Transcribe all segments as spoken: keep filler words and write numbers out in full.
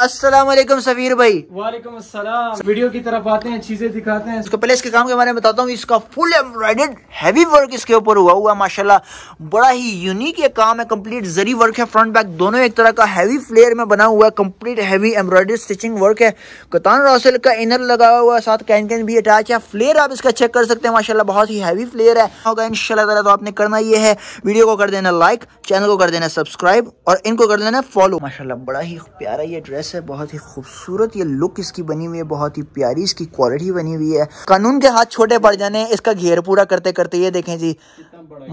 अस्सलाम वालेकुम सफीर भाई। वालेकुम अस्सलाम। वीडियो की तरफ आते हैं, चीजें दिखाते हैं। इसको पहले इसके काम के बारे में बताता हूँ। इसका फुल एम्ब्रॉयडर्ड हैवी वर्क इसके ऊपर हुआ हुआ माशाल्लाह, बड़ा ही यूनिक ये काम है। कंप्लीट जरी वर्क है, फ्रंट बैक दोनों एक तरह का हैवी फ्लेयर में बना हुआ है। Complete heavy embroidered stitching work है। कतान रॉसल का इनर लगा हुआ है, साथ कैन कैन भी अटैच है। फ्लेयर आप इसका चेक कर सकते हैं माशाल्लाह, बहुत ही हैवी फ्लेयर है होगा इंशाल्लाह। तो आपने करना ये है, वीडियो को कर देना लाइक, चैनल को कर देना सब्सक्राइब और इनको कर देना फॉलो। माशाल्लाह बड़ा ही प्यारा ये ड्रेस है, बहुत ही खूबसूरत ये लुक इसकी बनी हुई है, बहुत ही प्यारी इसकी क्वालिटी बनी हुई है। कानून के हाथ छोटे पड़ जाने, इसका घेर पूरा करते करते ये देखें जी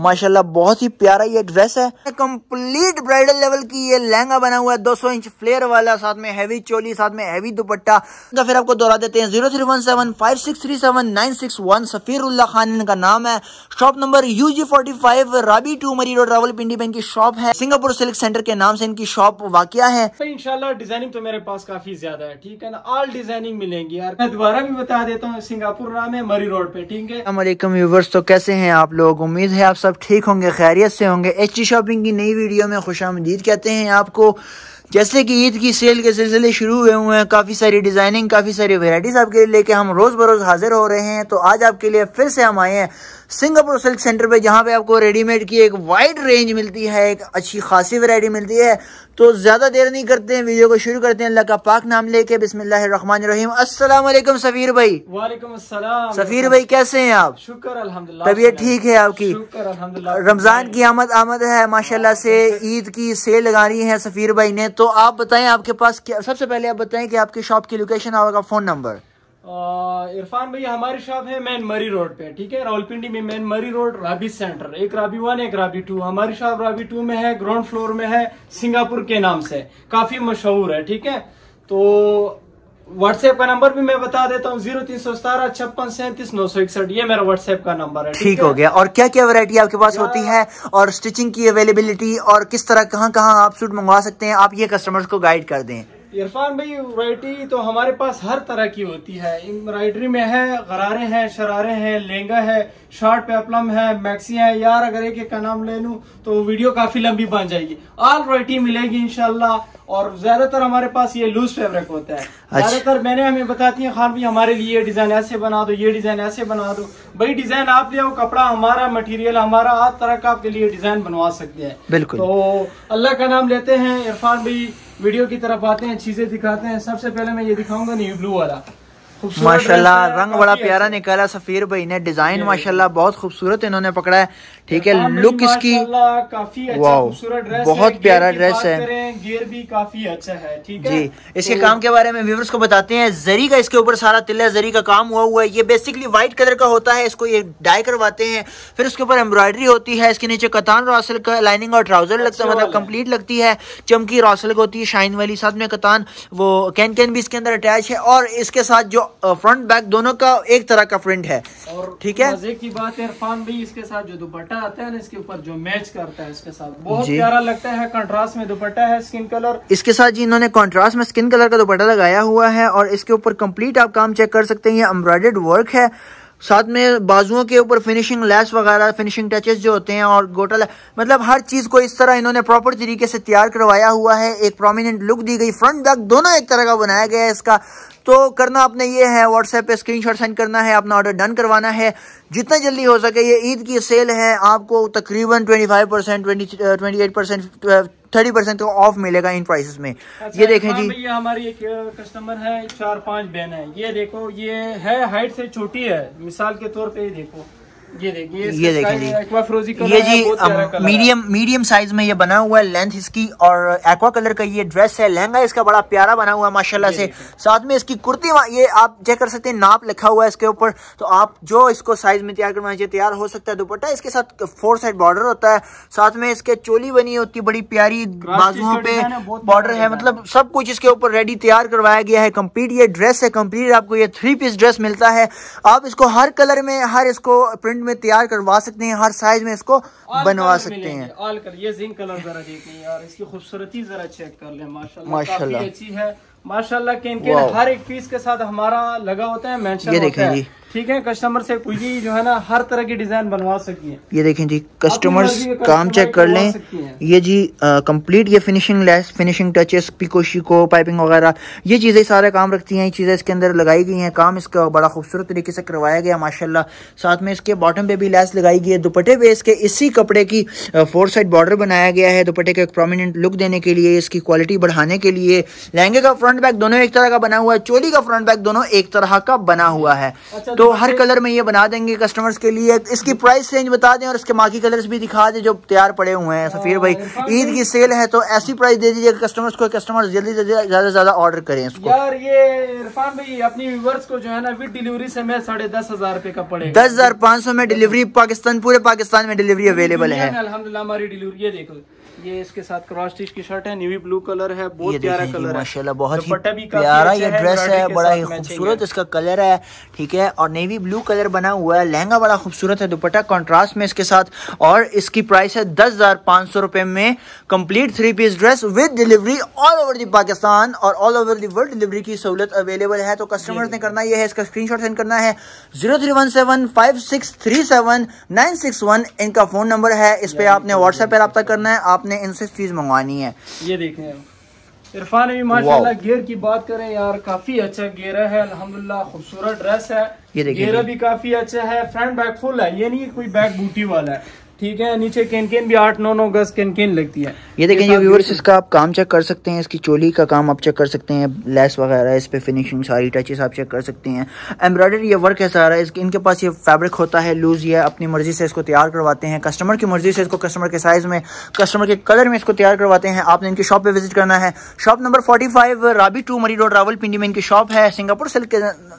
माशाल्लाह बहुत ही प्यारा ये ड्रेस है। कंप्लीट ब्राइडल लेवल की ये लहंगा बना हुआ है, दो सौ इंच फ्लेयर वाला, साथ में हैवी चोली, साथ में हैवी दुपट्टा। तो फिर आपको दोहरा देते हैं, zero three one seven five six three seven nine six one Safeer Ullah Khan इनका नाम है। Shop number U G forty five, Rabi two Murree road, Rawalpindi में इनकी शॉप है। सिंगापुर सिल्क सेंटर के नाम से इनकी शॉप वाकिया है। इंशाल्लाह डिजाइनिंग तो मेरे पास काफी ज्यादा है, ठीक है ना, ऑल डिजाइनिंग मिलेंगी यार। मैं दोबारा भी बता देता हूँ, सिंगापुर नाम है, मरी रोड पे, ठीक है। वालेकुम व्यूवर्स, तो कैसे हैं आप लोग, उम्मीद है आप सब ठीक होंगे, खैरियत से होंगे। एच डी शॉपिंग की नई वीडियो में खुशामदीद कहते हैं आपको। जैसे कि ईद की सेल के सिलसिले शुरू हुए हुए हैं, काफ़ी सारी डिज़ाइनिंग, काफ़ी सारी वेराइटीज़ आपके लिए लेके हम रोज़ बरोज़ हाजिर हो रहे हैं। तो आज आपके लिए फिर से हम आए हैं सिंगापुर सिल्क सेंटर पे, जहाँ पे आपको रेडीमेड की एक वाइड रेंज मिलती है, एक अच्छी खासी वैरायटी मिलती है। तो ज़्यादा देर नहीं करते हैं, वीडियो को शुरू करते हैं अल्लाह का पाक नाम लेके, बिस्मिल्लाहिर्रहमानिर्रहीम। अस्सलाम वालेकुम सफीर भाई। वालेकुम अस्सलाम। सफीर भाई कैसे हैं आप? शुक्र अल्हम्दुलिल्लाह। तबीयत ठीक है आपकी? शुक्र अल्हम्दुलिल्लाह। रमज़ान की आमद आमद है माशाल्लाह से, ईद की सेल लगा रही है सफीर भाई ने। तो आप बताएं आपके पास क्या, सबसे पहले आप बताएं कि आपकी शॉप की लोकेशन और आपका फोन नंबर। इरफान भैया हमारी शॉप है मेन मरी रोड पे, ठीक है, रावलपिंडी में, मेन मरी रोड, राबी सेंटर, एक राबी वन एक राबी टू। हमारी शॉप राबी टू में है, ग्राउंड फ्लोर में है, सिंगापुर के नाम से काफी मशहूर है, ठीक है। तो व्हाट्सएप का नंबर भी मैं बता देता हूँ, जीरो तीन सौ सतारह छप्पन सैंतीस नौ सौ इकसठ, ये मेरा व्हाट्सएप का नंबर है। ठीक हो गया। और क्या क्या वैरायटी आपके पास होती है और स्टिचिंग की अवेलेबिलिटी और किस तरह कहाँ कहाँ आप सूट मंगवा सकते हैं, आप ये कस्टमर्स को गाइड कर दें। इरफान भाई वैरायटी तो हमारे पास हर तरह की होती है। एम्ब्रॉयडरी में है, गरारे हैं, शरारे हैं, लहंगा है, शॉर्ट पेपलम है, मैक्सी है। यार अगर एक का नाम ले लूं तो वीडियो काफी लंबी बन जाएगी। ऑल वैरायटी मिलेगी इंशाल्लाह। और ज्यादातर हमारे पास ये लूज फैब्रिक होता है। अच्छा। ज्यादातर मैंने हमें बताती है खान भाई हमारे लिए ये डिजाइन ऐसे बना दो, ये डिजाइन ऐसे बना दो। भाई डिजाइन आप ले आओ, कपड़ा हमारा, मटेरियल हमारा, हर तरह का आपके लिए डिजाइन बनवा सकते हैं। बिल्कुल। तो अल्लाह का नाम लेते हैं इरफान भाई, वीडियो की तरफ आते हैं, चीजें दिखाते हैं। सबसे पहले मैं ये दिखाऊंगा न्यू ब्लू वाला, माशाल्लाह रंग बड़ा प्यारा निकाला सफीर भाई ने। डिजाइन माशाल्लाह बहुत खूबसूरत इन्होंने पकड़ा है, ठीक है। लुक इसकी काफी अच्छा, खूबसूरत ड्रेस, बहुत प्यारा ड्रेस है, गियर भी काफी अच्छा है, ठीक है जी। इसके काम के बारे में व्यूअर्स को बताते हैं। जरी का इसके ऊपर सारा तिल्ला जरी का काम हुआ हुआ है। ये बेसिकली व्हाइट कलर का होता है, इसको ये डाई करवाते हैं, फिर उसके ऊपर एम्ब्रॉयडरी होती है। इसके नीचे कतान रॉसल का लाइनिंग और ट्राउजर लगता है, मतलब कंप्लीट लगती है। चमकी रॉसल होती है शाइन वाली, साथ में कतान वो कैन कैन भी इसके अंदर अटैच है। और इसके साथ जो फ्रंट बैक दोनों का एक तरह का फ्रंट है, ठीक है। मजे की बात है इरफान भाई, इसके साथ जो दुपट्टा आता है ना, इसके ऊपर जो मैच करता है इसके साथ, बहुत प्यारा लगता है। कंट्रास्ट में दुपट्टा है, स्किन कलर इसके साथ जी, इन्होंने कंट्रास्ट में स्किन कलर का दुपट्टा लगाया हुआ है। और इसके ऊपर कंप्लीट आप काम चेक कर सकते हैं, ये एम्ब्रॉयडर्ड वर्क है। साथ में बाजुओं के ऊपर फिनिशिंग लेस वगैरह, फिनिशिंग टचेस जो होते हैं, और गोटल, मतलब हर चीज़ को इस तरह इन्होंने प्रॉपर तरीके से तैयार करवाया हुआ है। एक प्रोमिनेंट लुक दी गई, फ्रंट बैक दोनों एक तरह का बनाया गया है इसका। तो करना आपने ये है, व्हाट्सएप पे स्क्रीनशॉट सेंड करना है, अपना ऑर्डर डन करवाना है जितना जल्दी हो सके। ये ईद की सेल है, आपको तकरीबन twenty five percent twenty eight percent thirty percent off मिलेगा इन प्राइसेस में। ये देखें जी, ये हमारी एक कस्टमर है, चार पांच बहन है। ये देखो, ये है हाइट से छोटी है, मिसाल के तौर पे ये देखो, ये देखिए, ये देखिए ये जी मीडियम मीडियम साइज में ये बना हुआ है, लेंथ इसकी, और एक्वा कलर का ये ड्रेस है। लहंगा इसका बड़ा प्यारा बना हुआ है माशाल्लाह से। साथ में इसकी कुर्ती, ये आप चेक कर सकते हैं, नाप लिखा हुआ है इसके ऊपर, तो आप जो इसको साइज में तैयार करना चाहिए तैयार हो सकता है। दुपट्टा इसके साथ फोर साइड बॉर्डर होता है, साथ में इसके चोली बनी होती है बड़ी प्यारी, बाजुओं पे बॉर्डर है, मतलब सब कुछ इसके ऊपर रेडी तैयार करवाया गया है। कंप्लीट ये ड्रेस है, कंप्लीट आपको ये थ्री पीस ड्रेस मिलता है। आप इसको हर कलर में, हर इसको प्रिंट में तैयार करवा सकते हैं, हर साइज में इसको बनवा सकते हैं। ऑल कलर, ये जिंक कलर जरा देखें यार, इसकी खूबसूरती जरा चेक कर लें माशाल्लाह, माशाल्लाह काफी अच्छी है माशाल्लाह। हर एक पीस के साथ हमारा लगा होता है मेंशन होता है। ठीक है, कस्टमर से पूछिए, जो है ना हर तरह की डिजाइन बनवा सकी है। ये देखें जी, कस्टमर्स काम चेक कर लें। ये जी कंप्लीट ये finishing lace, finishing touches, pico शिको, पाइपिंग वगैरह ये चीज़ें सारा काम रखती हैं, ये चीज़ें इसके अंदर लगाई गई हैं। काम इसका बड़ा खूबसूरत तरीके से करवाया गया माशाल्लाह। साथ में इसके बॉटम पे भी लेस लगाई गई है। दुपट्टे पे इसके इसी कपड़े की फोर साइड बॉर्डर बनाया गया है, दुपट्टे को एक प्रोमिनेंट लुक देने के लिए, इसकी क्वालिटी बढ़ाने के लिए। लहंगे का फ्रंट बैक दोनों एक तरह का बना हुआ है, चोली का फ्रंट बैक दोनों एक तरह का बना हुआ है। तो हर कलर में ये बना देंगे कस्टमर्स के लिए। इसकी प्राइस रेंज बता दें और इसके बाकी कलर्स भी दिखा दें जो तैयार पड़े हुए हैं। सफीर भाई, ईद की सेल है तो ऐसी प्राइस दे दीजिए कस्टमर्स को, कस्टमर्स जल्दी से ज्यादा से ज्यादा ऑर्डर करें इसको। यार ये इरफान भाई अपनी व्यूअर्स को जो है ना विद डिलीवरी से मैं साढ़े दस हजार रुपए का पड़े, दस हजार पाँच सौ में डिलीवरी, पाकिस्तान पूरे पाकिस्तान में डिलीवरी अवेलेबल है अल्हम्दुलिल्लाह हमारी डिलीवरी। ये देखो, ये इसके साथ क्रॉस स्टिच की शर्ट है, नेवी ब्लू कलर है, बहुत प्यारा कलर है माशाल्लाह, बहुत ही प्यारा ये ड्रेस है, बड़ा ही खूबसूरत इसका कलर है, ठीक है, और नेवी ब्लू कलर बना हुआ है। लहंगा बड़ा खूबसूरत है दुपट्टा कॉन्ट्रास्ट में इसके साथ, और इसकी प्राइस है दस हजार पाँच सौ रुपये में complete three piece dress with delivery all over the Pakistan और all over the world delivery की सहूलत अवेलेबल है। तो कस्टमर्स ने करना यह है, इसका स्क्रीन शॉट सेंड करना है, zero three one seven five six three seven nine six one इनका फोन नंबर है, इस पर आपने व्हाट्सएप पर रब्ता करना है, आपने इनसे चीज मंगवानी है। ये देखें इरफान भी माशाल्लाह, गियर की बात करें यार काफी अच्छा गियर है अल्हम्दुलिल्लाह, खूबसूरत ड्रेस है, गियर भी काफी अच्छा है, फ्रंट बैक फुल है, ये नहीं कोई बैक बूटी वाला है, ठीक है, नीचे कैनकेन भी आठ नौ नौ गज कैनकेन लगती है। ये देखें ये व्यूअर्स, इसका आप काम चेक कर सकते हैं, इसकी चोली का काम आप चेक कर सकते हैं, लेस वगैरह इस पे फिनिशिंग सारी टचेस आप चेक कर सकते हैं। एम्ब्रॉयडरी ये वर्क है सारा, इसके इनके पास ये फैब्रिक होता है लूज, ये अपनी मर्जी से इसको तैयार करवाते हैं, कस्टमर की मर्जी से इसको, कस्टमर के साइज में, कस्टमर के कलर में इसको तैयार करवाते हैं। आपने इनकी शॉप पर विजिट करना है, shop number forty five Rabi two Murree road Rawalpindi में इनकी शॉप है, सिंगापुर सिल्क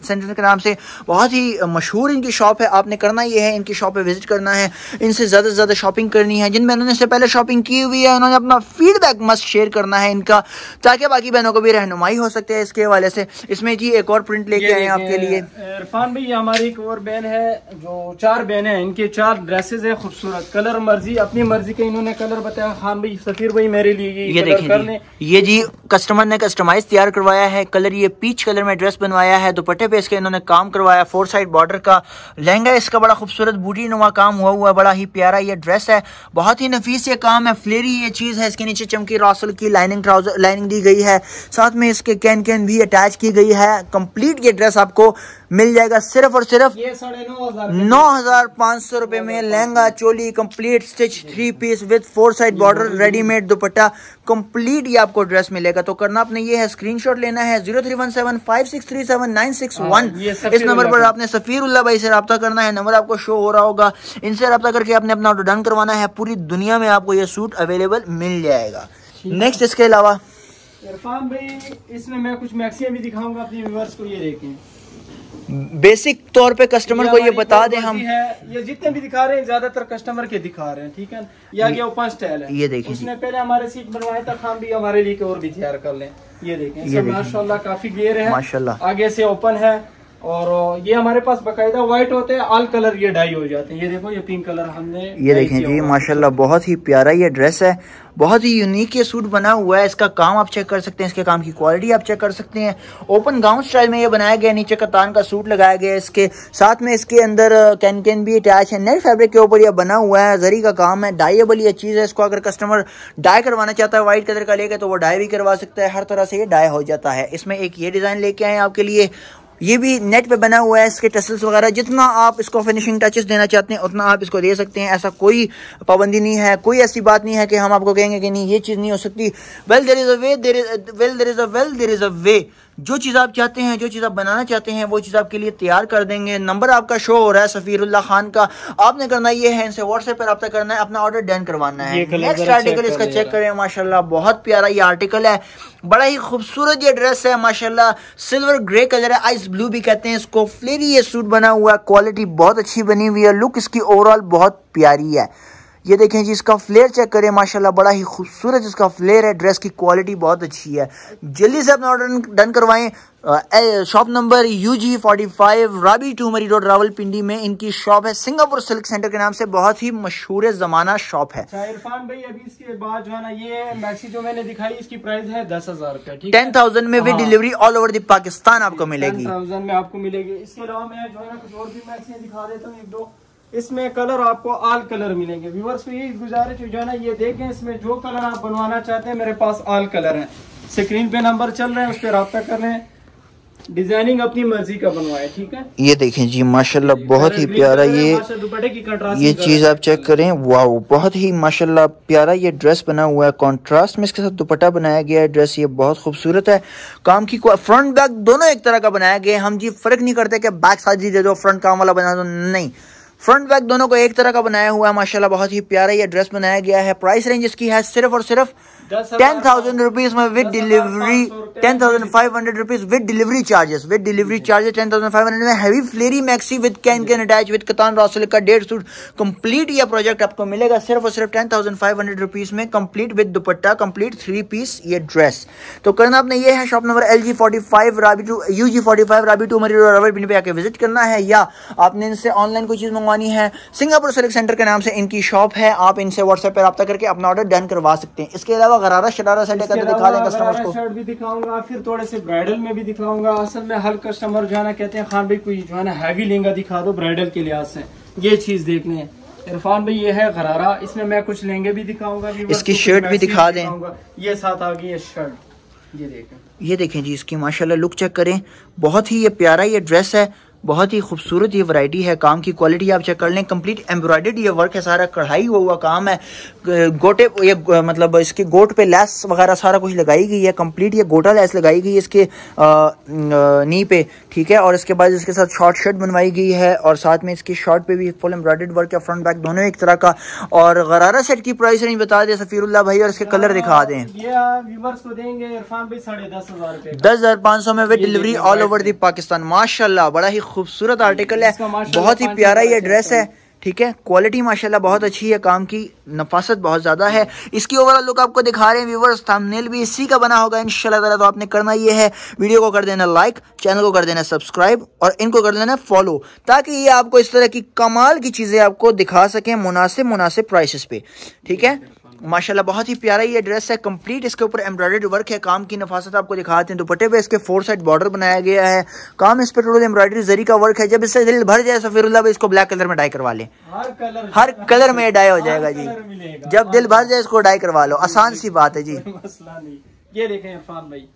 सेंटर के नाम से बहुत ही मशहूर इनकी शॉप है। आपने करना ये है इनकी शॉप पर विजिट करना है, इनसे ज़्यादा से ज़्यादा शॉपिंग करनी है। जिन बहनों ने इससे पहले शॉपिंग की हुई है उन्होंने अपना फीडबैक मस्त शेयर करना है इनका, ताकि बाकी बहनों को भी रहनुमाई हो सकती है इसके हवाले से। इसमें जी एक और प्रिंट लेके आए हैं आपके लिए इरफान भाई, हमारी एक और बहन है, जो चार बहन है, इनके चार ड्रेसेज है खूबसूरत, कलर मर्जी अपनी मर्जी के इन्होंने कलर बताया। खान भाई सफीर भाई मेरे लिए ये देखिए, ये जी कस्टमर ने कस्टमाइज तैयार करवाया है, कलर ये पीच कलर में ड्रेस बनवाया है, दुपट्टे पे इसके इन्होंने काम करवाया फोर साइड बॉर्डर का। लहंगा इसका बड़ा खूबसूरत बूटी नुमा काम हुआ हुआ, बड़ा ही प्यारा ये ड्रेस है, बहुत ही नफीस ये काम है, फ्लेरी ये चीज है। इसके नीचे चमकी रॉसल की लाइनिंग ट्राउजर लाइनिंग दी गई है, साथ में इसके कैन कैन भी अटैच की गई है। कंप्लीट ये ड्रेस आपको मिल जाएगा सिर्फ और सिर्फ नौ हजार पाँच सौ रुपये में। Lehenga choli complete stitch three piece with four side border readymade dupatta complete ये आपको ड्रेस मिलेगा। तो करना आपने ये है स्क्रीनशॉट लेना है zero three one seven five six three seven nine six one, इस नंबर पर आपने सफीर उल्लाह भाई से रब्ता करना है, नंबर आपको शो हो रहा होगा, इनसे रब्ता करके आपने अपना ऑर्डर डन करवाना है। पूरी दुनिया में आपको ये सूट अवेलेबल मिल जाएगा। नेक्स्ट इसके अलावा इरफान भाई इसमें मैं कुछ मैक्सियां भी दिखाऊंगा अपने व्यूअर्स को, ये देखें बेसिक तौर पे कस्टमर को ये बता दें हम है। ये जितने भी दिखा रहे हैं ज्यादातर कस्टमर के दिखा रहे हैं, ठीक है, या ये ओपन स्टाइल है। ये देखिए इसने पहले हमारे सीट बनवाया था खान भी, हमारे लिए और भी तैयार कर लें। ये देखें माशाल्लाह काफी गेयर है माशाल्लाह, आगे से ओपन है और ये हमारे पास बकायदा व्हाइट होते हैं, ऑल कलर ये डाई हो जाते हैं। ये देखो ये पिंक कलर हमने, ये देखें जी माशाल्लाह बहुत ही प्यारा ये ड्रेस है, बहुत ही यूनिक ये सूट बना हुआ है। इसका काम आप चेक कर सकते हैं, इसके काम की क्वालिटी आप चेक कर सकते हैं। ओपन गाउन स्टाइल में ये बनाया गया, नीचे कतान का सूट लगाया गया है, इसके साथ में इसके अंदर कैन कैन भी अटैच है, नेट फैब्रिक के ऊपर यह बना हुआ है, जरी का काम है, डाइएबल ये चीज़ है। इसको अगर कस्टमर डाई करवाना चाहता है वाइट कलर का लेके तो वो डाई भी करवा सकता है, हर तरह से ये डाई हो जाता है। इसमें एक ये डिज़ाइन लेके आए आपके लिए, ये भी नेट पे बना हुआ है, इसके टसल्स वगैरह जितना आप इसको फिनिशिंग टचेस देना चाहते हैं उतना आप इसको दे सकते हैं। ऐसा कोई पाबंदी नहीं है, कोई ऐसी बात नहीं है कि हम आपको कहेंगे कि नहीं ये चीज़ नहीं हो सकती। Well there is a way, there is well there is a well there is a way. जो चीज़ आप चाहते हैं, जो चीज़ आप बनाना चाहते हैं, वो चीज़ आपके लिए तैयार कर देंगे। नंबर आपका शो हो रहा है सफीर उल्लाह खान का, आपने करना ये है इनसे व्हाट्सएप पर रब्ता करना है, अपना ऑर्डर डन करवाना है। नेक्स्ट आर्टिकल इसका चेक करें, माशाल्लाह बहुत प्यारा ये आर्टिकल है, बड़ा ही खूबसूरत ये ड्रेस है माशाल्लाह, सिल्वर ग्रे कलर है, आइस ब्लू भी कहते हैं इसको, फ्लेरी ये सूट बना हुआ है, क्वालिटी बहुत अच्छी बनी हुई है, लुक इसकी ओवरऑल बहुत प्यारी है। ये देखें जी, इसका फ्लेयर चेक करें, माशाल्लाह बड़ा ही खूबसूरत इसका फ्लेयर है, ड्रेस की क्वालिटी बहुत अच्छी है। जल्दी से अपना ऑर्डर डन करवाएं। Shop number UG forty five Rabi two Murree road Rawalpindi में इनकी शॉप है, सिंगापुर सिल्क सेंटर के नाम से, बहुत ही मशहूर जमाना शॉप है। इरफान भाई अभी इसके बाद जो है ना ये मैक्सी जो मैंने दिखाई इसकी प्राइस है दस हजार रुपया, टेन थाउजेंड में भी delivery all over the Pakistan आपको मिलेगी, थाउजेंड में आपको मिलेगी। इसके अलावा मैं जो है ना कुछ और भी मैक्सी दिखा देता हूँ, एक दो इसमें कलर आपको आल कलर मिलेंगे। व्यूअर्स को यही गुजारिश जो है ना ये देखें, इसमें जो कलर आप बनवाना चाहते हैं मेरे पास आल कलर है। स्क्रीन पे नंबर चल रहे हैं, उस पर रब्ता कर लें, डिजाइनिंग अपनी मर्जी का बनवाए, ठीक है। ये देखें जी माशाल्लाह बहुत ही प्यारा ये ये चीज आप चेक करें, वाओ बहुत ही माशाल्लाह प्यारा ये ड्रेस बना हुआ है, कॉन्ट्रास्ट में इसके साथ दुपट्टा बनाया गया है, ड्रेस ये बहुत खूबसूरत है। काम की फ्रंट बैक दोनों एक तरह का बनाया गया है, हम जी फर्क नहीं करते कि बैक साथ ही दे दो फ्रंट काम वाला बना दो, नहीं, फ्रंट बैक दोनों को एक तरह का बनाया हुआ है। माशाल्लाह बहुत ही प्यारा ये ड्रेस बनाया गया है। प्राइस रेंज इसकी है सिर्फ और सिर्फ टेन थाउजेंड रुपीज में with delivery, ten thousand five hundred rupees with delivery charges, with delivery charges ten thousand five hundred में heavy flary maxi with can can attach with कतान रॉसल का डेढ़ सूट कंप्लीट ये प्रोजेक्ट आपको मिलेगा सिर्फ और सिर्फ ten thousand five hundred rupees में, complete with dupatta, complete three piece ये ड्रेस। तो करना आपने ये है, shop number L G forty five Rabi two U G forty five Rabi two Murree Rawalpindi पे आके विजिट करना है, या आपने इनसे ऑनलाइन कोई चीज है, सिंगापुर सिल्क सेंटर के नाम से इनकी शॉप है, आप इनसे व्हाट्सएप पर रब्ता करके अपना ऑर्डर डन करवा सकते हैं। इसके अलावा गरारा शरारा सेट करके दिखा दें कस्टमर्स को, शर्ट भी दिखाऊंगा, फिर थोड़े से ब्राइडल में भी दिखाऊंगा। असल में हर कस्टमर जो है ना कहते हैं खान भाई कोई जो है ना हैवी लहंगा दिखा दो ब्राइडल के लिहाज से, ये चीज देखने हैं। इरफान भाई ये है गरारा, इसमें मैं कुछ लहंगे भी दिखाऊंगा, इसकी शर्ट भी दिखा दें, ये साथ आ गई शर्ट, ये देखें ये देखें जी इसकी माशाल्लाह लुक चेक करें, बहुत ही ये प्यारा ये ड्रेस है, बहुत ही खूबसूरत ये वैरायटी है। काम की क्वालिटी आप चेक कर लें, कंप्लीट एम्ब्रॉयडर्ड ये वर्क है, सारा कढ़ाई हुआ हुआ काम है, गोटे ये मतलब इसके गोट पे लेस वगैरह सारा कुछ लगाई गई है, कंप्लीट ये गोटा लेस लगाई गई है इसके नी पे, ठीक है। और इसके बाद इसके साथ शॉर्ट शर्ट बनवाई गई है और साथ में इसकी शॉर्ट पे भी फुल एम्ब्रॉयडर्ड वर्क है, फ्रंट बैक दोनों एक तरह का। और गरारा सेट की प्राइस रेंज बता दें सफीरुल्लाह भाई, और इसके कलर दिखा दें, दस हजार पाँच सौ में with delivery all over the Pakistan. माशाल्लाह बड़ा ही खूबसूरत आर्टिकल है, बहुत ही प्यारा ये ड्रेस है, ठीक है। क्वालिटी माशाल्लाह बहुत अच्छी है, काम की नफासत बहुत ज़्यादा है। इसकी ओवरऑल लुक आपको दिखा रहे हैं व्यूवर्स, थंबनेल भी इसी का बना होगा इंशाल्लाह ताला। तो आपने करना ये है वीडियो को कर देना लाइक, चैनल को कर देना सब्सक्राइब और इनको कर देना फॉलो, ताकि ये आपको इस तरह की कमाल की चीज़ें आपको दिखा सकें मुनासिब मुनासिब प्राइसेस पे, ठीक है। माशाल्लाह बहुत ही प्यारा ये ड्रेस है, कंप्लीट इसके ऊपर एम्ब्रॉयडर्ड वर्क है, काम की नफासत आपको दिखाते हैं। दुपट्टे पे इसके फोर साइड बॉर्डर बनाया गया है, काम इस पर थोड़ा एम्ब्रॉयडरी जरी का वर्क है। जब इससे दिल भर जाए सफीरुल्लाह भाई इसको ब्लैक कलर में डाई करवा लें, हर कलर हर कलर में डाई हो जाएगा जी, जब दिल भर जाए इसको डाई करवा लो, आसान सी बात है जी। ये देखें इरफान भाई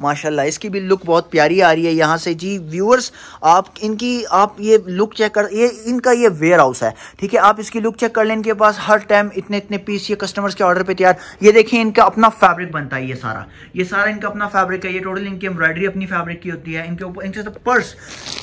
माशाल्लाह इसकी भी लुक बहुत प्यारी आ रही है यहाँ से जी। व्यूअर्स आप इनकी आप ये लुक चेक कर, ये इनका ये वेयर हाउस है, ठीक है। आप इसकी लुक चेक कर लें, इनके पास हर टाइम इतने इतने पीस ये कस्टमर्स के ऑर्डर पे तैयार। ये देखें इनका अपना फैब्रिक बनता है, ये सारा ये सारा इनका अपना फैब्रिक है, ये टोटल इनकी एम्ब्रॉयडरी अपनी फैब्रिक की होती है। इनके ऊपर इनके साथ पर्स,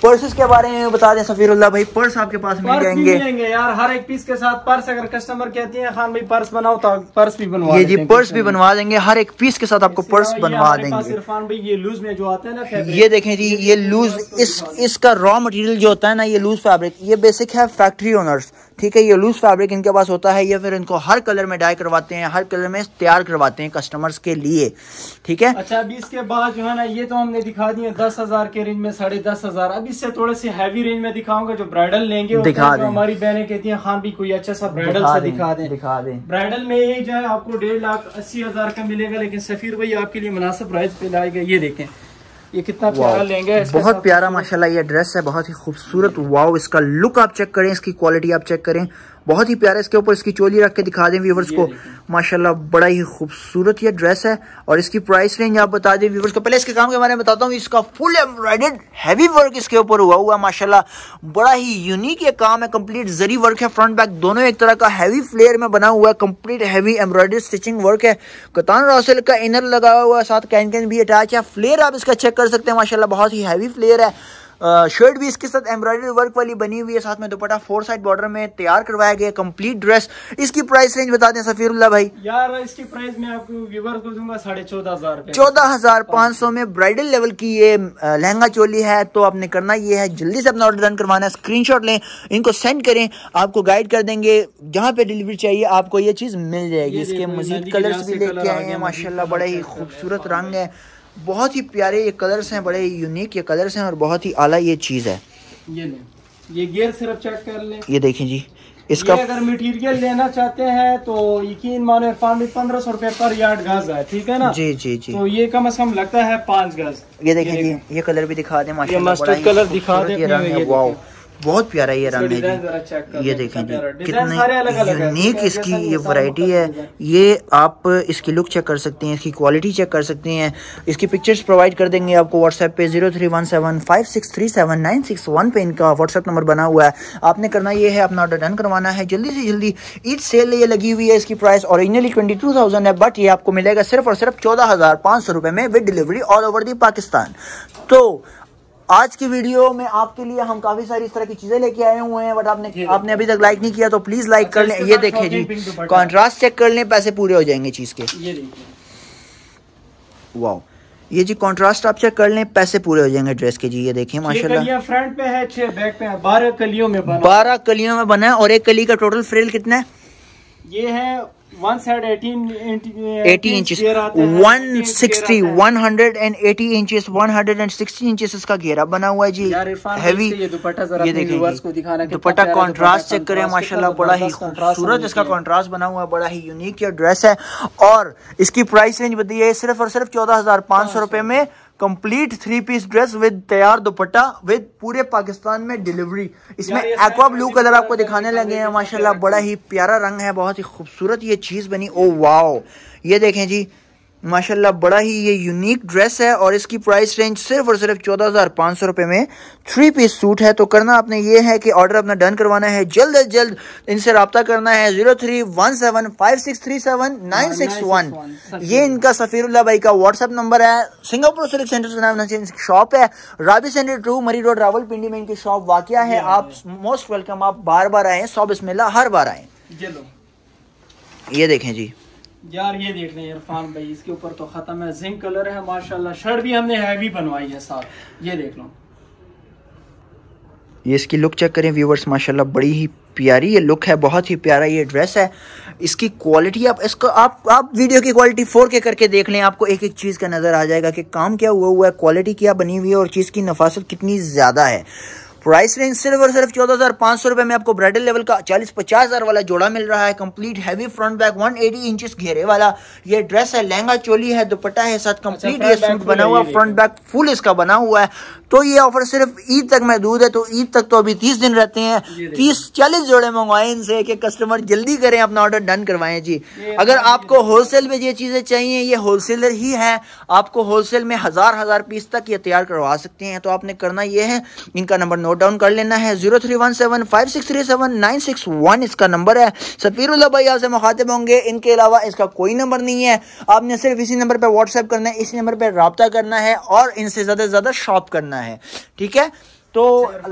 पर्सेस के बारे में बता दें सफीरुल्लाह भाई, पर्स आपके पास मिल जाएंगे यार, हर एक पीस के साथ पर्स। अगर कस्टमर कहते हैं खान भाई पर्स बनाओ तो पर्स भी बनवा, ये जी पर्स भी बनवा देंगे, हर एक पीस के साथ आपको पर्स बनवा देंगे। ये लूज में जो आता है ना, ये देखें जी ये लूज इस इसका रॉ मटेरियल जो होता है ना, ये लूज फैब्रिक ये बेसिक है फैक्ट्री ओनर्स, ठीक है। ये लूज फैब्रिक इनके पास होता है, ये फिर इनको हर कलर में डाई करवाते हैं, हर कलर में तैयार करवाते हैं कस्टमर्स के लिए, ठीक है। अच्छा अभी इसके बाद जो है ना ये तो हमने दिखा दिए दस हजार के रेंज में, साढ़े दस हजार। अब इससे थोड़े से हैवी रेंज में दिखाऊंगा जो ब्राइडल लेंगे, दिखा दें। हमारी बहनें कहती हैं खान भी कोई अच्छा सा ब्राइडल सा दिखा दें, दिखा दें। ब्राइडल में ये जो है आपको डेढ़ लाख अस्सी हजार का मिलेगा, लेकिन सफीर भाई आपके लिए मुनासिब प्राइस पे लाए गए। ये देखें ये कितना प्यारा लहंगा है, बहुत प्यारा माशाल्लाह ये ड्रेस है, बहुत ही खूबसूरत। वाओ इसका लुक आप चेक करें, इसकी क्वालिटी आप चेक करें, बहुत ही प्यारा। इसके ऊपर इसकी चोली रख के दिखा दें व्यूवर्स को, माशाल्लाह बड़ा ही खूबसूरत ये ड्रेस है। और इसकी प्राइस रेंज आप बता दें व्यूवर्स को। पहले इसके काम के बारे में बताता हूँ, इसका फुल एम्ब्रॉयडर्ड हैवी वर्क इसके ऊपर हुआ हुआ, माशाल्लाह बड़ा ही यूनिक ये काम है, कंप्लीट जरी वर्क है, फ्रंट बैक दोनों एक तरह का हैवी फ्लेयर में बना हुआ है, complete heavy embroidered stitching work है, कतान रॉसल का इनर लगा हुआ है, साथ कैन कैन भी अटैच है। फ्लेयर आप इसका चेक कर सकते हैं, माशाल्लाह बहुत ही हैवी फ्लेयर है। शर्ट भी इसके साथ एम्ब्रॉयडरी वर्क वाली बनी हुई है, साथ में दुपट्टा फोर साइड बॉर्डर में तैयार करवाया गया कंप्लीट ड्रेस। इसकी प्राइस रेंज बता दें सफीरुल्लाह भाई। यार इसकी प्राइस मैं आपको व्यूअर को दूंगा साढ़े चौदह हजार चौदह हजार पाँच सौ में ब्राइडल लेवल की ये लहंगा चोली है। तो आपने करना ये है, जल्दी से अपना ऑर्डर डन करवाना है, स्क्रीनशॉट लें, इनको सेंड करें, आपको गाइड कर देंगे जहाँ पे डिलीवरी चाहिए आपको ये चीज़ मिल जाएगी। इसके मजीद कलर्स भी लेके आए हैं माशाल्लाह, बड़े ही खूबसूरत रंग है, बहुत ही प्यारे ये कलर्स हैं, बड़े ही यूनिक ये कलर्स हैं और बहुत ही आला ये चीज़ है। ये लें, ये गियर सिर्फ चेक कर लें, ये देखें जी इसका। अगर मटेरियल लेना चाहते हैं तो यकीन मानो पंद्रह सौ रुपए पर यार्ड गज है, ठीक है ना जी जी जी। तो ये कम से कम लगता है पाँच गज। ये देखिए जी, ये कलर भी दिखा दें माशाल्लाह, कलर दिखा दें, वाओ बहुत प्यारा ये रंग है जी। ये देखें जी कितनी यूनिक इसकी ये वैरायटी है। ये आप इसकी लुक चेक कर सकते हैं, इसकी क्वालिटी चेक कर सकते हैं, इसकी पिक्चर्स प्रोवाइड कर देंगे आपको व्हाट्सएप पे। Zero three one seven five six three seven nine six one पे इनका व्हाट्सएप नंबर बना हुआ है। आपने करना ये है, अपना ऑर्डर डन करवाना है जल्दी से जल्दी। ईद सेल ये लगी हुई है, इसकी price originally twenty two thousand है बट ये आपको मिलेगा सिर्फ और सिर्फ चौदह हज़ार पाँच सौ रुपये में with delivery all over the Pakistan. तो आज की वीडियो में आपके लिए हम काफी सारी इस तरह की चीजें लेके आए हुए हैं बट आपने आपने अभी तक लाइक नहीं किया तो प्लीज लाइक कर लें। ये देखें जी कंट्रास्ट चेक कर लें, पैसे पूरे हो जाएंगे चीज के। वाओ ये जी कंट्रास्ट आप चेक कर लें, पैसे पूरे हो जाएंगे ड्रेस के जी। ये देखें माशाल्लाह, फ्रंट पे है, छह बैक पे है, बारह कलियों में बना बारह कलियों में बना है और एक कली का टोटल फ्रिल कितना है? ये है one side eighteen inch, one sixty, one eighty inches, one sixty inches इसका घेरा बना हुआ है जी। हैवी ये दुपट्टा कंट्रास्ट चेक करें माशाल्लाह, बड़ा ही खूबसूरत इसका कंट्रास्ट बना हुआ है, बड़ा ही यूनिक ये ड्रेस है। और इसकी प्राइस रेंज बताइए सिर्फ और सिर्फ चौदह हजार पाँच सौ रुपए में complete three piece dress with तैयार दुपट्टा विद पूरे पाकिस्तान में डिलीवरी। इसमें एक्वा ब्लू कलर आपको दिखाने लगे हैं माशाल्लाह, बड़ा ही प्यारा रंग है, बहुत ही खूबसूरत ये चीज़ बनी। ओ वाओ ये देखें जी माशाल्लाह, बड़ा ही ये यूनिक ड्रेस है और इसकी प्राइस रेंज सिर्फ और सिर्फ चौदह हज़ार पाँच सौ रुपये में थ्री पीस सूट है। तो करना आपने ये है कि ऑर्डर अपना डन करवाना है जल्द अज जल्द, इनसे रब्ता करना है zero three one seven five six three seven nine six one. ये इनका सफीरुल्लाह भाई का व्हाट्सअप नंबर है। सिंगापुर सिल्क सेंटर से नाम से इनकी शॉप है, Rabi centre two Murree road Rawalpindi में इनकी शॉप वाक़िया है। आप मोस्ट वेलकम, आप बार बार आएँ, सौ बिस्मिल्लाह हर बार आएँ। ये देखें जी यार, ये देख रहे हैं इरफान भाई, इसके ऊपर तो खत्म है, जिंक कलर है माशाल्लाह, शर्ट भी हमने हैवी बनवाई है साथ। ये देख लो, ये इसकी लुक चेक करें व्यूवर्स माशाल्लाह, बड़ी ही प्यारी ये लुक है, बहुत ही प्यारा ये ड्रेस है। इसकी क्वालिटी आप इसको आप आप वीडियो की क्वालिटी फोर के करके देख लें, आपको एक एक चीज़ का नज़र आ जाएगा कि काम क्या हुआ हुआ है, क्वालिटी क्या बनी हुई है और चीज़ की नफासत कितनी ज़्यादा है। प्राइस रेंज सिर्फ और सिर्फ चौदह हज़ार पाँच सौ रुपये में आपको ब्राइडल लेवल का चालीस पचास हज़ार वाला जोड़ा मिल रहा है। Complete heavy front back one eighty inches घेरे वाला ये ड्रेस है, लहंगा चोली है, दुपट्टा है साथ कंप्लीट ये सूट बना हुआ, फ्रंट बैक फुल इसका बना हुआ है। तो ये ऑफर सिर्फ ईद तक महदूद है, तो ईद तक तो अभी तीस दिन रहते हैं, तीस चालीस जोड़े मंगवाएं इनसे कि कस्टमर जल्दी करें, अपना ऑर्डर डन करवाएं जी। अगर आपको होलसेल में ये चीज़ें चाहिए, ये होलसेलर ही है, आपको होलसेल में हज़ार हज़ार पीस तक ये तैयार करवा सकते हैं। तो आपने करना ये है, इनका नंबर नोट डाउन कर लेना है, zero three one seven five six three seven nine six one इसका नंबर है। सफीरुल्लाह भाई आपसे मुखातिब होंगे, इनके अलावा इसका कोई नंबर नहीं है, आपने सिर्फ इसी नंबर पर व्हाट्सएप करना है, इसी नंबर पर रब्ता करना है और इनसे ज़्यादा से ज़्यादा शॉप करना है, ठीक है। तो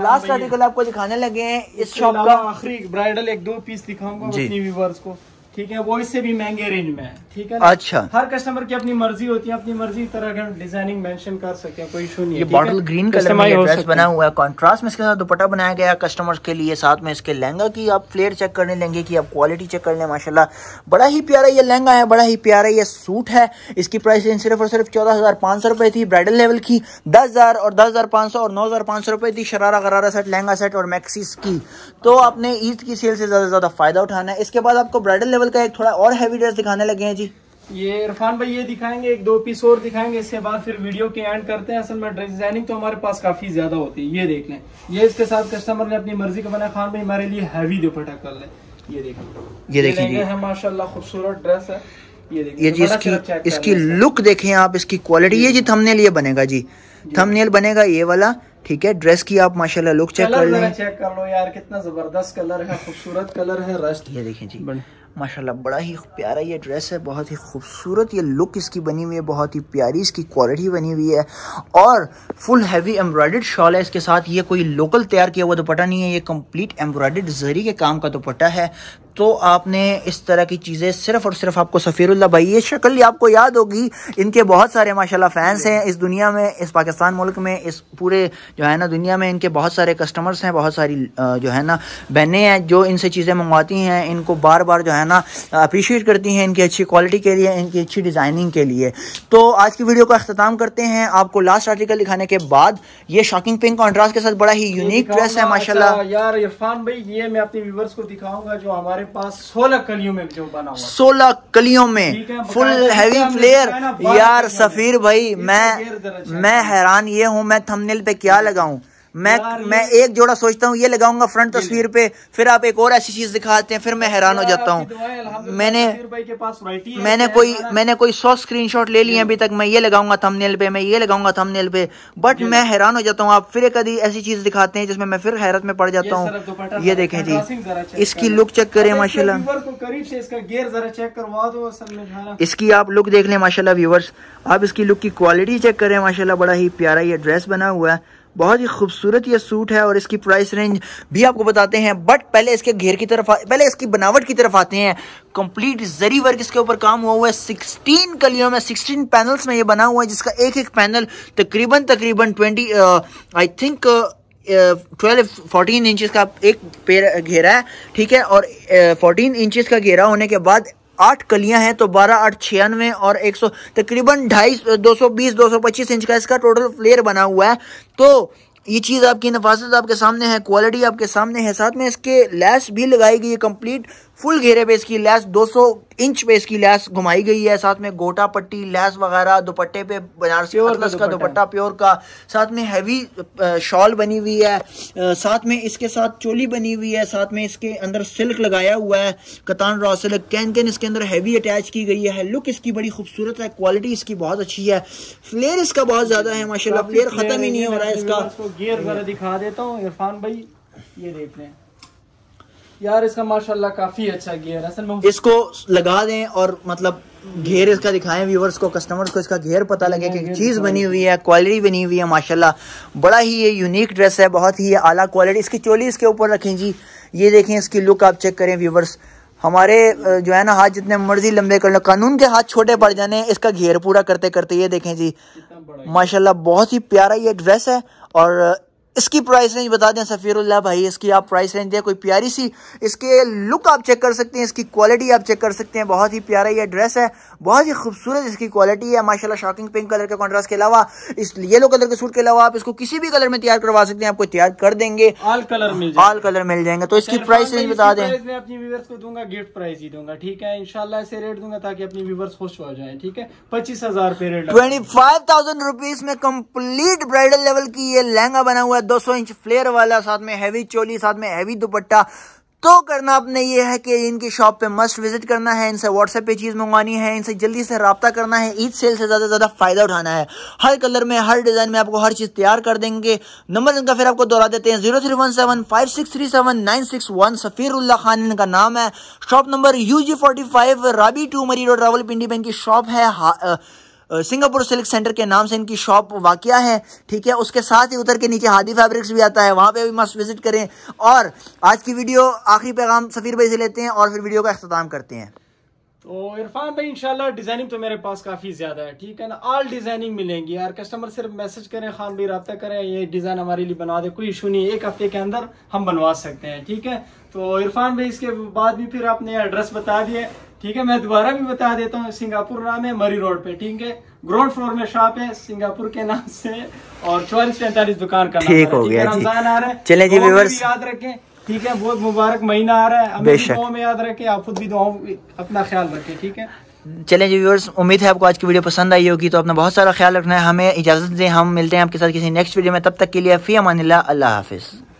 लास्ट आर्टिकल आपको दिखाने लगे हैं इस शॉप का, आखिरी ब्राइडल एक दो पीस दिखाऊंगा अपने व्यूअर्स को, ठीक है, वो इससे भी महंगे रेंज में है, ठीक है ना? अच्छा, हर कस्टमर की अपनी मर्जी होती है, अपनी मर्जी तरह का डिजाइनिंग मेंशन कर सकते हैं, कोई इशू नहीं है। ये बॉटल ग्रीन कलर में ये ड्रेस बना हुआ है, कंट्रास्ट में इसके साथ दुपट्टा बनाया गया है कस्टमर्स के लिए, साथ में इसके लहंगा की आप फ्लेयर चेक करने लेंगे कि आप क्वालिटी चेक कर लें माशाल्लाह, बड़ा ही प्यारा ये लहंगा है, बड़ा ही प्यारा ये सूट है। इसकी प्राइस रेंज सिर्फ और सिर्फ चौदह हज़ार पाँच सौ रुपये थी ब्राइडल लेवल की, दस हज़ार और दस हज़ार पाँच सौ और नौ हज़ार पाँच सौ रुपये थी शरारा गरारा सेट, लहंगा सेट और मैक्सीस की। तो आपने ईद की सेल से ज़्यादा से ज़्यादा फ़ायदा उठाना है। इसके बाद आपको ब्राइडल का एक थोड़ा और हैवी ड्रेस दिखाने लगे हैं जी, ये इरफान भाई ये दिखाएंगे, एक दो पीस और दिखाएंगे, इसके बाद फिर वीडियो के एंड करते हैं। असल में ड्रेस डिजाइनिंग तो हमारे पास काफी ज्यादा होती है, ये देख लें, ये इसके साथ कस्टमर ने अपनी मर्जी का बनाया। खान भाई हमारे लिए हैवी दुपट्टा कर ले, ये देखें ये देखें माशाल्लाह खूबसूरत ड्रेस है। ये ये जी इसकी इसकी लुक देखें आप, इसकी क्वालिटी, ये जी थंबनेल ये बनेगा जी, थंबनेल बनेगा ये वाला, ठीक है। ड्रेस की आप माशाल्लाह लुक चेक कर लें, चेक कर लो यार कितना जबरदस्त कलर है, खूबसूरत कलर है रस्ट। ये देखें जी माशाल्लाह बड़ा ही प्यारा ये ड्रेस है, बहुत ही खूबसूरत ये लुक इसकी बनी हुई है, बहुत ही प्यारी इसकी क्वालिटी बनी हुई है और फुल हैवी एम्ब्रॉयडर्ड शॉल है इसके साथ। ये कोई लोकल तैयार किया हुआ दुपट्टा नहीं है, ये कंप्लीट एम्ब्रॉयडर्ड जरी के काम का दुपट्टा है। तो आपने इस तरह की चीज़ें सिर्फ और सिर्फ आपको सफ़ीरुल्लाह भाई, ये शक्ल आपको याद होगी, इनके बहुत सारे माशाल्लाह फैंस हैं इस दुनिया में, इस पाकिस्तान मुल्क में, इस पूरे जो है ना दुनिया में इनके बहुत सारे कस्टमर्स हैं, बहुत सारी जो है ना बहनें हैं जो इनसे चीज़ें मंगवाती हैं, इनको बार बार जो है ना अप्रिशिएट करती हैं इनकी अच्छी क्वालिटी के लिए, इनकी अच्छी डिज़ाइनिंग के लिए। तो आज की वीडियो का अख्ताम करते हैं। आपको लास्ट आर्टिकल दिखाने के बाद ये शॉकिंग पिंक कॉन्ट्रास्ट के साथ बड़ा ही यूनिक ड्रेस है माशाल्लाह। यार इरफान भाई, ये मैं अपने व्यूअर्स को दिखाऊंगा जो हमारे पास सोलह कलियों में जो बना हुआ, सोलह कलियों में फुल हैवी फ्लेयर। यार सफीर भाई, मैं मैं हैरान ये हूँ, मैं थंबनेल पे क्या लगाऊं, मैं मैं एक जोड़ा सोचता हूँ ये लगाऊंगा फ्रंट तस्वीर पे, फिर आप एक और ऐसी चीज दिखाते हैं, फिर मैं हैरान हो जाता हूँ। मैंने मैंने कोई मैंने कोई सौ स्क्रीनशॉट ले लिए अभी तक, मैं ये लगाऊंगा थंबनेल पे, मैं ये लगाऊंगा थंबनेल पे, बट मैं हैरान हो जाता हूँ। आप फिर एक आधी ऐसी चीज दिखाते हैं जिसमें मैं फिर हैरत में पड़ जाता हूँ। ये देखें जी, इसकी लुक चेक करें माशाल्लाह, इसकी आप लुक देख लें माशाल्लाह व्यूअर्स, आप इसकी लुक की क्वालिटी चेक करें माशाल्लाह, बड़ा ही प्यारा ये ड्रेस बना हुआ है, बहुत ही खूबसूरत ये सूट है और इसकी प्राइस रेंज भी आपको बताते हैं। बट पहले इसके घेर की तरफ, पहले इसकी बनावट की तरफ आते हैं। कंप्लीट जरी वर्क इसके ऊपर काम हुआ हुआ है, सोलह कलियों में, सोलह पैनल्स में ये बना हुआ है, जिसका एक एक पैनल तकरीबन तकरीबन बीस आई थिंक बारह चौदह इंचेस का एक पेड़ घेरा है, ठीक है। और चौदह इंचेस का घेरा होने के बाद आठ कलियां हैं, तो बारह आठ छियानवे और एक सौ तकरीबन ढाई दो सौ बीस दो सौ पच्चीस इंच का इसका टोटल फ्लेयर बना हुआ है। तो ये चीज़ आपकी नफासत आपके सामने है, क्वालिटी आपके सामने है, साथ में इसके लैस भी लगाई गई है कंप्लीट फुल घेरे पे, इसकी लैस दो सौ इंच पे इसकी लैस घुमाई गई है, साथ में गोटा पट्टी लैस वगैरह, दुपट्टे पे बनारसी अतरस का दुपट्टा प्योर का, साथ में हैवी शॉल बनी हुई है, साथ में इसके साथ चोली बनी हुई है, साथ में इसके अंदर सिल्क लगाया हुआ है, कतान रॉ सिल्क कैन कैन इसके अंदर हैवी अटैच की गई है। लुक इसकी बड़ी खूबसूरत है, क्वालिटी इसकी बहुत अच्छी है, फ्लेयर इसका बहुत ज्यादा है माशाल्लाह, फ्लेयर खत्म ही नहीं हो रहा है इसका। गियर दिखा देता हूँ इरफान भाई, ये देख लें यार, इसका माशाल्लाह काफी अच्छा गियर है, इसको लगा दें और मतलब घेर इसका दिखाएं व्यूवर्स को, कस्टमर्स को इसका घेर पता लगे कि चीज़ बनी हुई है, क्वालिटी बनी हुई है माशाल्लाह, बड़ा ही ये यूनिक ड्रेस है, बहुत ही आला क्वालिटी। इसकी चोली इसके ऊपर रखें जी, ये देखें इसकी लुक आप चेक करें व्यूवर्स, हमारे जो है ना हाथ जितने मर्जी लंबे कर लो, कानून के हाथ छोटे पड़ जाने, इसका घेर पूरा करते करते। ये देखें जी माशाल्लाह, बहुत ही प्यारा ये ड्रेस है और इसकी प्राइस रेंज बता दें सफ़ीरुल्लाह भाई, इसकी आप प्राइस रेंज दें कोई प्यारी सी, इसके लुक आप चेक कर सकते हैं, इसकी क्वालिटी आप चेक कर सकते हैं, बहुत ही प्यारा ये ड्रेस है, बहुत ही खूबसूरत इसकी क्वालिटी है माशाल्लाह। शॉकिंग पिंक कलर के कॉन्ट्रास्ट के अलावा, इस येलो कलर के सूट के अलावा आप इसको किसी भी कलर में तैयार करवा सकते हैं, आपको तैयार कर देंगे, ऑल कलर मिल ऑल कलर मिल जाएंगे। तो इसकी प्राइस रेंज बता दें। मैं अपनी व्यूअर्स को दूंगा गिफ्ट प्राइस ही दूंगा, ठीक है, इंशाल्लाह ऐसे रेट दूंगा ताकि अपनी व्यूअर्स खुश हो जाए, ठीक है। पच्चीस हजार पे rate, twenty five thousand rupees में कम्प्लीट ब्राइडल लेवल की ये लहंगा बना हुआ है, दो सौ इंच फ्लेयर वाला, साथ में हैवी चोली, साथ में हैवी दुपट्टा। तो करना आपने ये है कि इनकी शॉप पे मस्ट विजिट करना है, इनसे व्हाट्सएप पे चीज़ मंगवानी है, इनसे जल्दी से राब्ता करना है, ईद सेल से ज़्यादा से ज़्यादा फ़ायदा उठाना है। हर कलर में, हर डिज़ाइन में आपको हर चीज़ तैयार कर देंगे। नंबर इनका फिर आपको दोहरा देते हैं, zero three one seven five six three seven nine six one Safirullah Khan इनका नाम है। Shop number U G forty five Rabi two Murree road Rawalpindi में इनकी शॉप है, सिंगापुर सिल्क सेंटर के नाम से इनकी शॉप वाकया है, ठीक है। उसके साथ ही उतर के नीचे हादी फैब्रिक्स भी आता है, वहाँ पे भी मस्ट विजिट करें। और आज की वीडियो आखिरी पैगाम सफ़ीर भाई से लेते हैं और फिर वीडियो का अख्ताम करते हैं। तो इरफान भाई इंशाल्लाह डिजाइनिंग तो मेरे पास काफ़ी ज़्यादा है, ठीक है ना, ऑल डिजाइनिंग मिलेंगी यार, कस्टमर सिर्फ मैसेज करें, खान भाई रब्ता करें, ये डिज़ाइन हमारे लिए बना दे, कोई इशू नहीं, एक हफ्ते के अंदर हम बनवा सकते हैं, ठीक है। तो इरफान भाई इसके बाद भी फिर आपने एड्रेस बता दिया, ठीक है, मैं दोबारा भी बता देता हूँ, सिंगापुर नाम है, मरी रोड पे, ठीक है, ग्राउंड फ्लोर में शॉप है सिंगापुर के नाम से, और चौवालीस पैंतालीस दुकान का नाम है, ठीक है। रमजान आ रहा है, चले जी व्यूअर्स याद रखें, ठीक है, बहुत मुबारक महीना आ रहा है, हमें दुआओं में याद रखें, आप खुद भी दुआओं अपना ख्याल रखें, ठीक है। चले जी व्यूअर्स, उम्मीद है आपको आज की वीडियो पसंद आई होगी, तो अपना बहुत सारा ख्याल रखना है, हमें इजाजत दें, हम मिलते हैं आपके साथ किसी नेक्स्ट वीडियो में, तब तक के लिए फी अमानिल्लाह, अल्लाह हाफिज़।